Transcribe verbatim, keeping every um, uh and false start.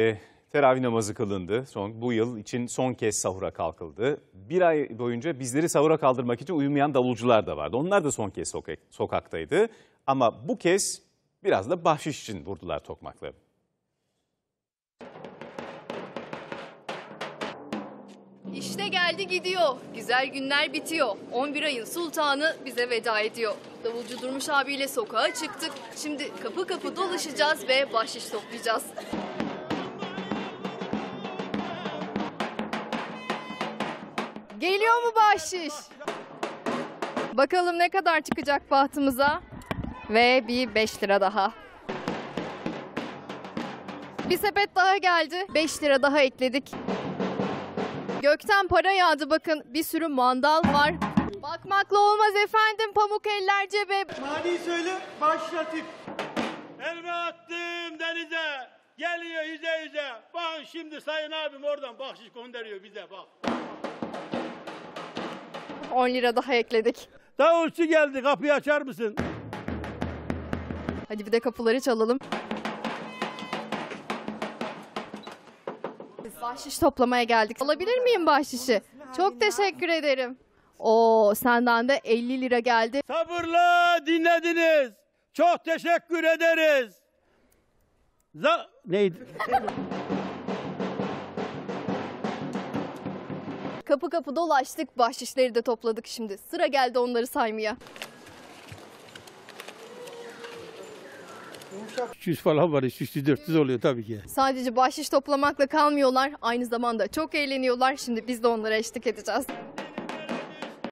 E, teravih namazı kılındı. Son, bu yıl için son kez sahura kalkıldı. Bir ay boyunca bizleri sahura kaldırmak için uyumayan davulcular da vardı. Onlar da son kez soka- sokaktaydı. Ama bu kez biraz da bahşiş için vurdular tokmakları. İşte geldi gidiyor. Güzel günler bitiyor. on bir ayın sultanı bize veda ediyor. Davulcu Durmuş abiyle sokağa çıktık. Şimdi kapı kapı dolaşacağız ve bahşiş toplayacağız. Geliyor mu bahşiş? Bakalım ne kadar çıkacak bahtımıza? Ve bir beş lira daha. Bir sepet daha geldi. beş lira daha ekledik. Gökten para yağdı bakın. Bir sürü mandal var. Bakmakla olmaz efendim, pamuk eller cebe. Mani söyle, başlatayım. Elime attım denize. Geliyor yüze yüze. Bakın şimdi sayın abim oradan bahşiş gönderiyor bize bak. on lira daha ekledik. Davulcu geldi, kapıyı açar mısın? Hadi bir de kapıları çalalım. Bahşiş toplamaya geldik. Alabilir miyim bahşişi? Çok teşekkür ederim. Oo, senden de elli lira geldi. Sabırla dinlediniz. Çok teşekkür ederiz. Za Neydi? Kapı kapı dolaştık, bahşişleri de topladık şimdi. Sıra geldi onları saymaya. üç yüz falan var, üç yüz dört yüz oluyor tabii ki. Sadece bahşiş toplamakla kalmıyorlar, aynı zamanda çok eğleniyorlar. Şimdi biz de onlara eşlik edeceğiz.